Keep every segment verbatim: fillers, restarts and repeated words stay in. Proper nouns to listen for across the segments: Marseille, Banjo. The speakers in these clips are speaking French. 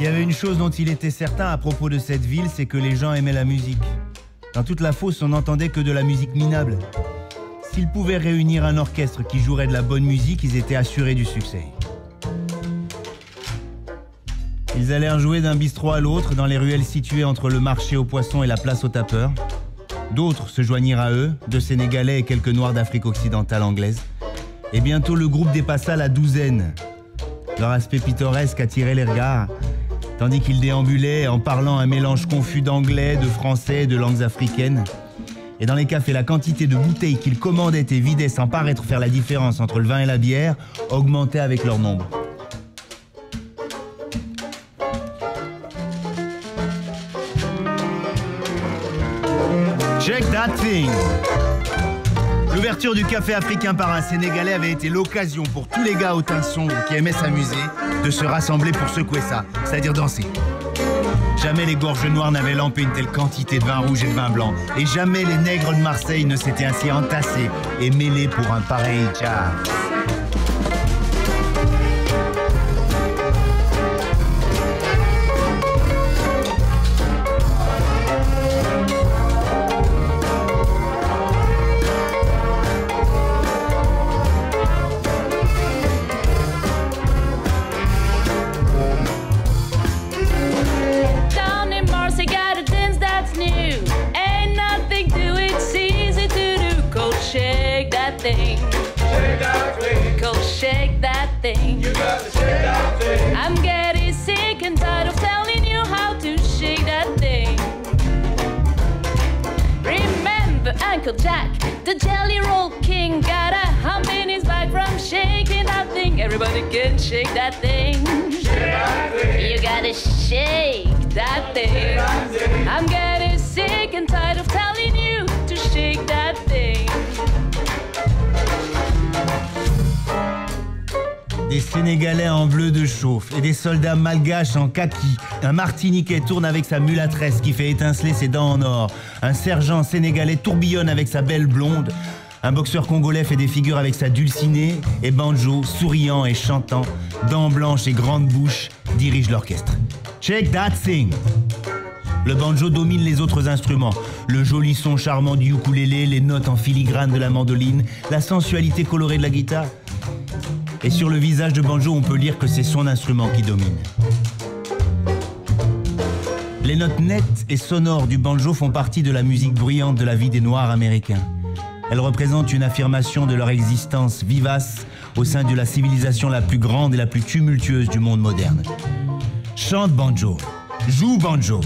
S'il y avait une chose dont il était certain à propos de cette ville, c'est que les gens aimaient la musique. Dans toute la fosse, on n'entendait que de la musique minable. S'ils pouvaient réunir un orchestre qui jouerait de la bonne musique, ils étaient assurés du succès. Ils allèrent jouer d'un bistrot à l'autre dans les ruelles situées entre le marché aux poissons et la place aux tapeurs. D'autres se joignirent à eux, de Sénégalais et quelques Noirs d'Afrique occidentale anglaise. Et bientôt, le groupe dépassa la douzaine. Leur aspect pittoresque attirait les regards, tandis qu'ils déambulaient en parlant un mélange confus d'anglais, de français et de langues africaines. Et dans les cafés, la quantité de bouteilles qu'ils commandaient et vidaient sans paraître faire la différence entre le vin et la bière augmentait avec leur nombre. Check that thing! L'ouverture du café africain par un Sénégalais avait été l'occasion pour tous les gars au teint sombre qui aimaient s'amuser de se rassembler pour secouer ça, c'est-à-dire danser. Jamais les gorges noires n'avaient lampé une telle quantité de vin rouge et de vin blanc, et jamais les nègres de Marseille ne s'étaient ainsi entassés et mêlés pour un pareil jazz. I'm getting sick and tired of telling you how to shake that thing. Remember Uncle Jack, the jelly roll king, got a hump in his back from shaking that thing. Everybody can shake that thing. Shake that thing. You gotta shake that thing. Shake that thing. I'm getting sick and tired of telling you to shake that thing. Des Sénégalais en bleu de chauffe et des soldats malgaches en kaki. Un Martiniquais tourne avec sa mulâtresse qui fait étinceler ses dents en or. Un sergent sénégalais tourbillonne avec sa belle blonde. Un boxeur congolais fait des figures avec sa dulcinée. Et Banjo, souriant et chantant, dents blanches et grande bouche, dirige l'orchestre. Check that thing! Le banjo domine les autres instruments. Le joli son charmant du ukulélé, les notes en filigrane de la mandoline, la sensualité colorée de la guitare. Et sur le visage de Banjo, on peut lire que c'est son instrument qui domine. Les notes nettes et sonores du banjo font partie de la musique bruyante de la vie des Noirs américains. Elles représentent une affirmation de leur existence vivace au sein de la civilisation la plus grande et la plus tumultueuse du monde moderne. Chante Banjo, joue Banjo.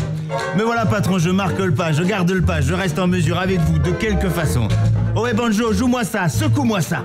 Me voilà patron, je marque le pas, je garde le pas, je reste en mesure avec vous de quelque façon. Oh ouais Banjo, joue-moi ça, secoue-moi ça.